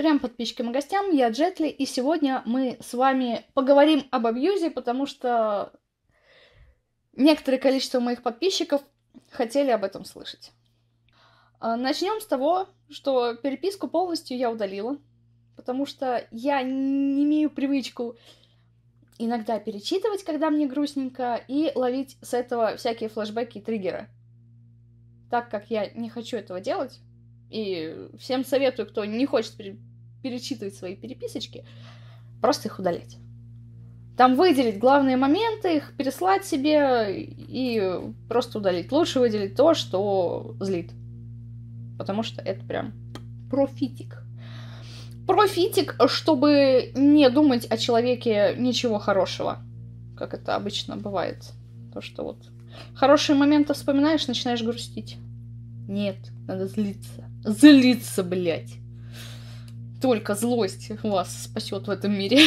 Прям подписчикам и гостям, я Джетли, и сегодня мы с вами поговорим об абьюзе, потому что некоторое количество моих подписчиков хотели об этом слышать. Начнем с того, что переписку полностью я удалила, потому что я не имею привычку иногда перечитывать, когда мне грустненько, и ловить с этого всякие флешбеки и триггеры. Так как я не хочу этого делать, и всем советую, кто не хочет перечитывать свои переписочки, просто их удалять. Там выделить главные моменты, их переслать себе и просто удалить. Лучше выделить то, что злит. Потому что это прям профитик. Профитик, чтобы не думать о человеке ничего хорошего. Как это обычно бывает. То, что вот хорошие моменты вспоминаешь, начинаешь грустить. Нет, надо злиться. Злиться, блядь. Только злость вас спасет в этом мире.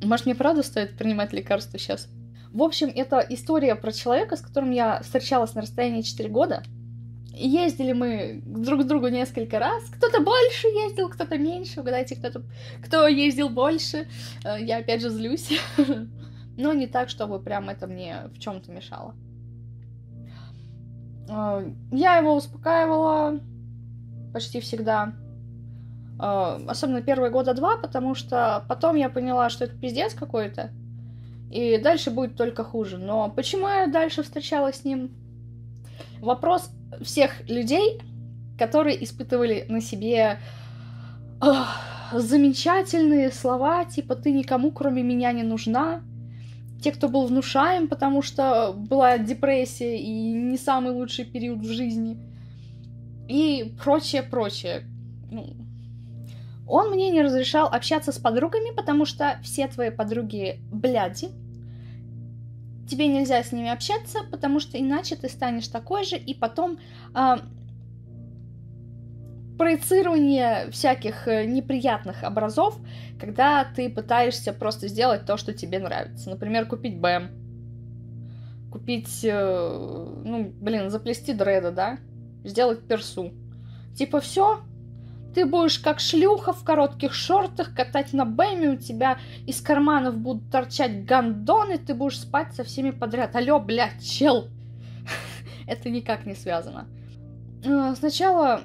Может, мне правда стоит принимать лекарства сейчас? В общем, это история про человека, с которым я встречалась на расстоянии 4 года. Ездили мы друг к другу несколько раз. Кто-то больше ездил, кто-то меньше. Угадайте, кто ездил больше. Я опять же злюсь. Но не так, чтобы прям это мне в чем-то мешало. Я его успокаивала почти всегда. Особенно первые года 2, потому что потом я поняла, что это пиздец какой-то. И дальше будет только хуже. Но почему я дальше встречалась с ним? Вопрос всех людей, которые испытывали на себе замечательные слова, типа «ты никому, кроме меня, не нужна». Те, кто был внушаем, потому что была депрессия и не самый лучший период в жизни. И прочее. Он мне не разрешал общаться с подругами, потому что все твои подруги бляди. Тебе нельзя с ними общаться, потому что иначе ты станешь такой же. И потом проецирование всяких неприятных образов, когда ты пытаешься просто сделать то, что тебе нравится. Например, купить БМ. Купить, заплести дреды, да? Сделать персу. Типа все. Ты будешь как шлюха в коротких шортах катать на бэме, у тебя из карманов будут торчать гандоны, ты будешь спать со всеми подряд. Алло, блядь, чел! Это никак не связано. Сначала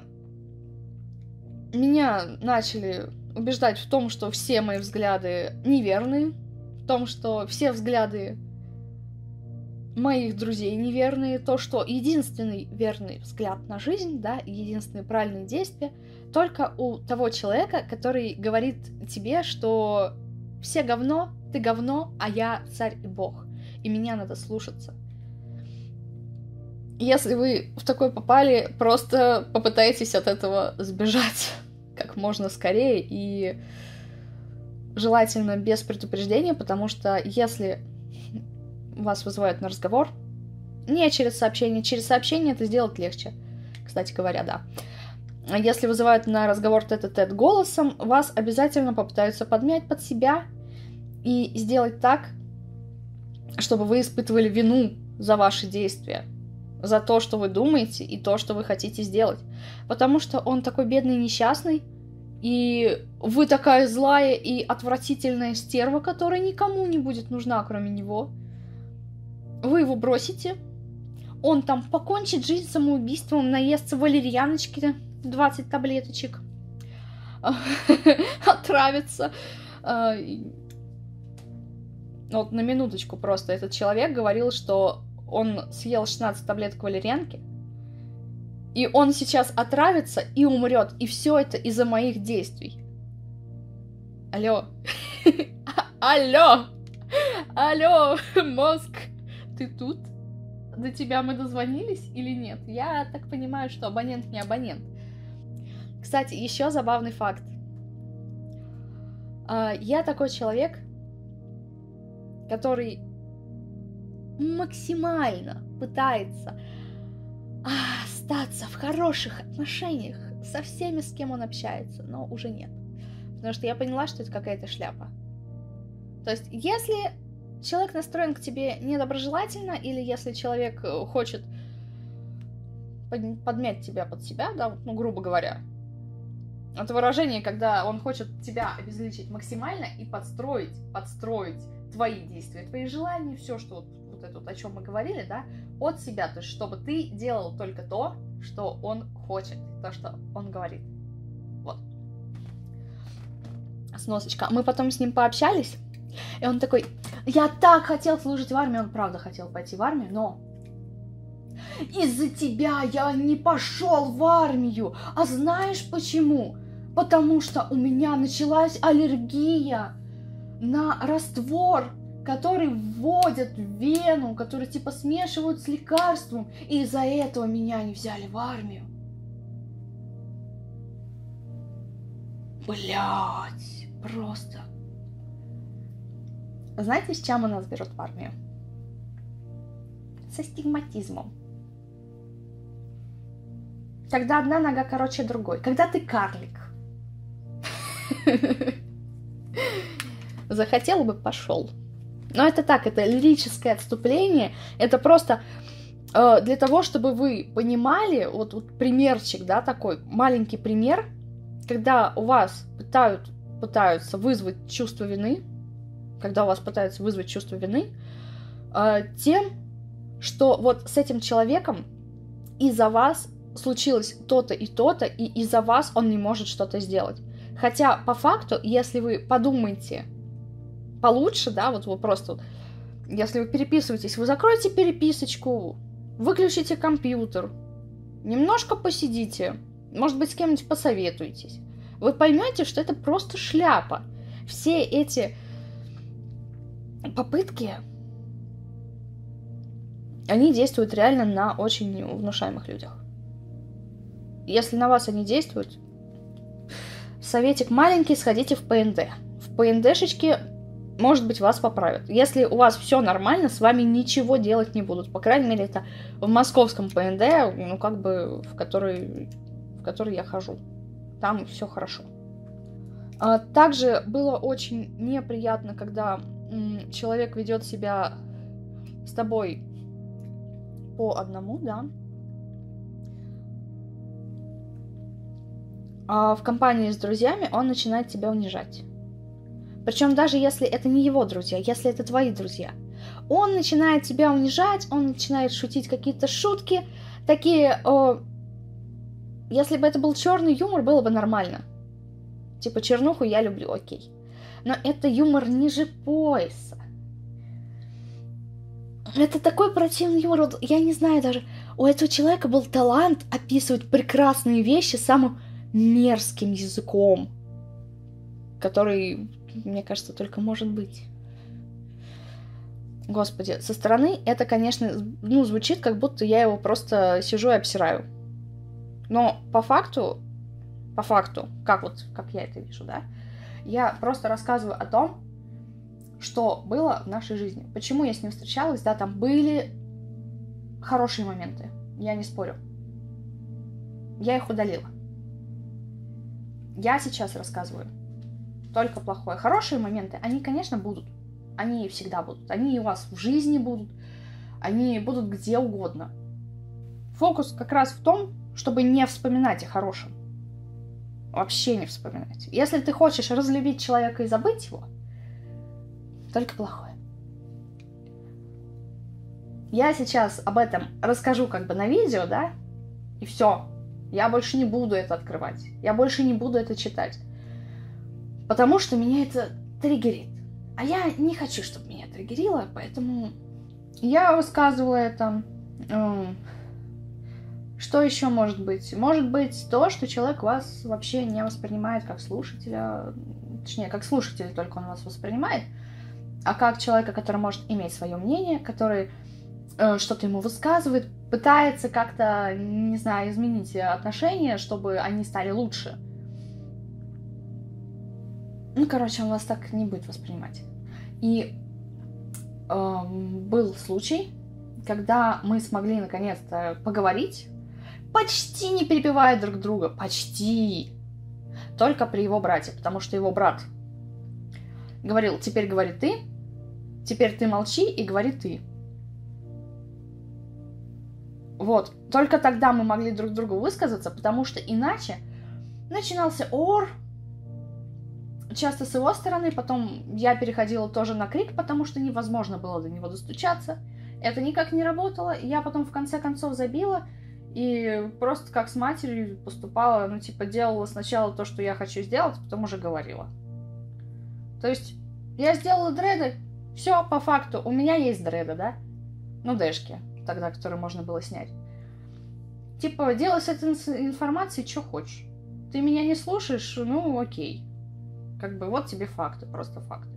меня начали убеждать в том, что все мои взгляды неверны, в том, что все взгляды моих друзей неверные, то, что единственный верный взгляд на жизнь, да, единственные правильные действия только у того человека, который говорит тебе, что все говно, ты говно, а я царь и бог, и меня надо слушаться. Если вы в такое попали, просто попытайтесь от этого сбежать как можно скорее и желательно без предупреждения, потому что если вас вызывают на разговор, не через сообщение. Через сообщение это сделать легче, кстати говоря, да. Если вызывают на разговор тет-а-тет голосом, вас обязательно попытаются подмять под себя и сделать так, чтобы вы испытывали вину за ваши действия, за то, что вы думаете и то, что вы хотите сделать. Потому что он такой бедный, несчастный, и вы такая злая и отвратительная стерва, которая никому не будет нужна, кроме него. Вы его бросите, он там покончит жизнь самоубийством, наестся валерьяночки, 20 таблеточек, отравится. Вот на минуточку просто этот человек говорил, что он съел 16 таблеток валерьянки, и он сейчас отравится и умрет, и все это из-за моих действий. Алло, мозг. Ты тут? До тебя мы дозвонились или нет? Я так понимаю, что абонент не абонент. Кстати, еще забавный факт. Я такой человек, который максимально пытается остаться в хороших отношениях со всеми, с кем он общается, но уже нет. Потому что я поняла, что это какая-то шляпа. То есть, если человек настроен к тебе недоброжелательно, или если человек хочет подмять тебя под себя, да, ну, грубо говоря. Это выражение, когда он хочет тебя обезличить максимально и подстроить твои действия, твои желания, все, что вот это, о чем мы говорили, да, от себя, то есть чтобы ты делал только то, что он хочет, то, что он говорит. Вот. Сносочка. Мы потом с ним пообщались, и он такой: я так хотел служить в армии, он правда хотел пойти в армию, но из-за тебя я не пошел в армию. А знаешь почему? Потому что у меня началась аллергия на раствор, который вводят в вену, который типа смешивают с лекарством, и из-за этого меня не взяли в армию. Блять, просто. Знаете, с чем она берет в армию? Со стигматизмом. Когда одна нога короче другой. Когда ты карлик. Захотел бы, пошел. Но это так, это лирическое отступление. Это просто для того, чтобы вы понимали, вот примерчик, да, такой маленький пример, когда у вас пытаются вызвать чувство вины, тем, что вот с этим человеком из-за вас случилось то-то, и из-за вас он не может что-то сделать. Хотя, по факту, если вы подумаете получше, да, вот вы просто, если вы переписываетесь, вы закройте переписочку, выключите компьютер, немножко посидите, может быть, с кем-нибудь посоветуетесь, вы поймете, что это просто шляпа. Все эти попытки, они действуют реально на очень внушаемых людях. Если на вас они действуют, советик маленький, сходите в ПНД. В ПНДшечке, может быть, вас поправят. Если у вас все нормально, с вами ничего делать не будут. По крайней мере, это в московском ПНД, ну, как бы, в который я хожу. Там все хорошо. Также было очень неприятно, когда человек ведет себя с тобой по одному, да. А в компании с друзьями он начинает тебя унижать. Причем даже если это не его друзья, если это твои друзья. Он начинает тебя унижать, он начинает шутить какие-то шутки. Такие, если бы это был черный юмор, было бы нормально. Типа, чернуху я люблю, окей. Но это юмор ниже пояса. Это такой противный юмор. Я не знаю даже, у этого человека был талант описывать прекрасные вещи самым мерзким языком, который, мне кажется, только может быть. Господи, со стороны это, конечно, ну, звучит, как будто я его просто сижу и обсираю. Но по факту, как я это вижу, да, я просто рассказываю о том, что было в нашей жизни. Почему я с ним встречалась, да, там были хорошие моменты, я не спорю. Я их удалила. Я сейчас рассказываю только плохое. Хорошие моменты, они, конечно, будут. Они всегда будут. Они и у вас в жизни будут. Они будут где угодно. Фокус как раз в том, чтобы не вспоминать о хорошем. Вообще не вспоминать. Если ты хочешь разлюбить человека и забыть его, только плохое. Я сейчас об этом расскажу как бы на видео, да, и все. Я больше не буду это открывать. Я больше не буду это читать. Потому что меня это триггерит. А я не хочу, чтобы меня триггерило, поэтому я высказывала это. Что еще может быть? Может быть то, что человек вас вообще не воспринимает как слушателя. Точнее, как слушателя только он вас воспринимает. А как человека, который может иметь свое мнение, который что-то ему высказывает, пытается как-то, не знаю, изменить отношения, чтобы они стали лучше. Ну, короче, он вас так не будет воспринимать. И был случай, когда мы смогли наконец-то поговорить, почти не перебивая друг друга, почти. Только при его брате, потому что его брат говорил: теперь говори ты, теперь ты молчи и говори ты. Вот, только тогда мы могли друг другу высказаться, потому что иначе начинался ор, часто с его стороны, потом я переходила тоже на крик, потому что невозможно было до него достучаться, это никак не работало, я потом в конце концов забила и просто как с матерью поступала, ну типа делала сначала то, что я хочу сделать, потом уже говорила. То есть я сделала дреды, все по факту, у меня есть дреды, да, ну дэшки тогда, которые можно было снять. Типа, делай с этой информацией, что хочешь. Ты меня не слушаешь, ну окей. Как бы вот тебе факты, просто факты.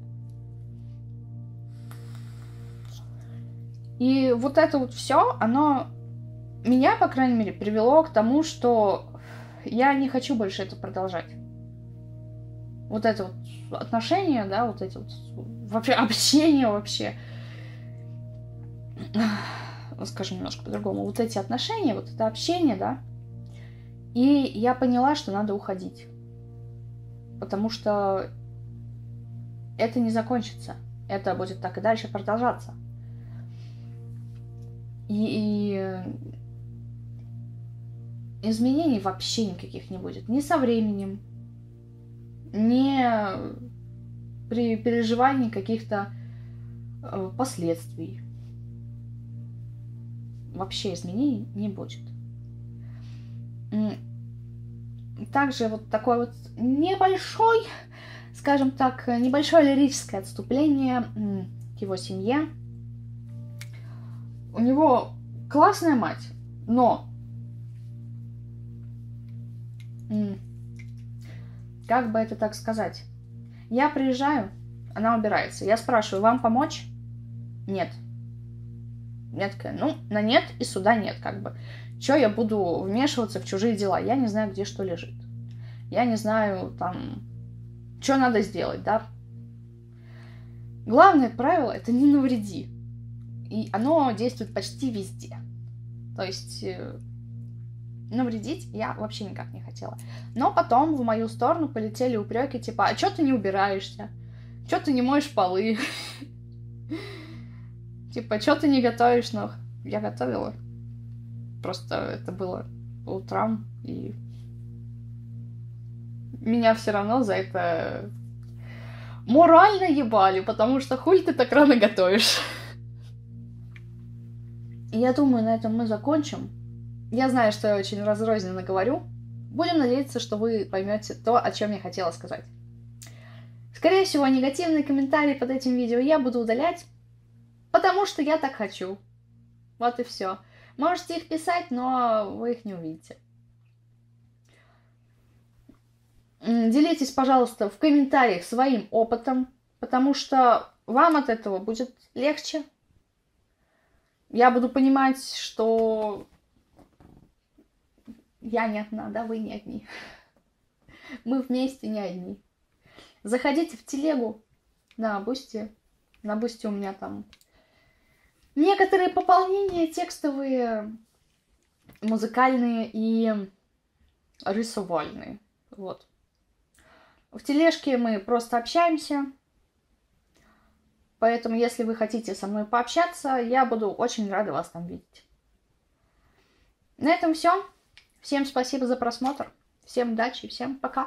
И вот это вот все, оно меня, по крайней мере, привело к тому, что я не хочу больше это продолжать. Вот это вот отношение, да, вот эти вот вообще общение вообще. Скажу немножко по-другому, вот эти отношения, вот это общение, да, и я поняла, что надо уходить, потому что это не закончится, это будет так и дальше продолжаться. И изменений вообще никаких не будет, ни со временем, ни при переживании каких-то последствий. Вообще изменений не будет. Также вот такое вот небольшое, скажем так, небольшое лирическое отступление к его семье. У него классная мать, но как бы это так сказать? Я приезжаю, она убирается. Я спрашиваю, вам помочь? Нет. Я такая, ну, на нет и суда нет, как бы. Чё я буду вмешиваться в чужие дела? Я не знаю, где что лежит. Я не знаю, там, чё надо сделать, да? Главное правило — это не навреди. И оно действует почти везде. То есть навредить я вообще никак не хотела. Но потом в мою сторону полетели упреки типа, а чё ты не убираешься? Чё ты не моешь полы? Типа, что ты не готовишь? Но я готовила. Просто это было по утрам, и меня все равно за это морально ебали, потому что хуй ты так рано готовишь. И я думаю, на этом мы закончим. Я знаю, что я очень разрозненно говорю. Будем надеяться, что вы поймете то, о чем я хотела сказать. Скорее всего, негативные комментарии под этим видео я буду удалять, потому что я так хочу. Вот и все. Можете их писать, но вы их не увидите. Делитесь, пожалуйста, в комментариях своим опытом, потому что вам от этого будет легче. Я буду понимать, что я не одна, да, вы не одни. Мы вместе не одни. Заходите в телегу на Boosty. На Boosty у меня там некоторые пополнения текстовые, музыкальные и рисовальные. Вот. В тележке мы просто общаемся. Поэтому, если вы хотите со мной пообщаться, я буду очень рада вас там видеть. На этом все. Всем спасибо за просмотр. Всем удачи, всем пока.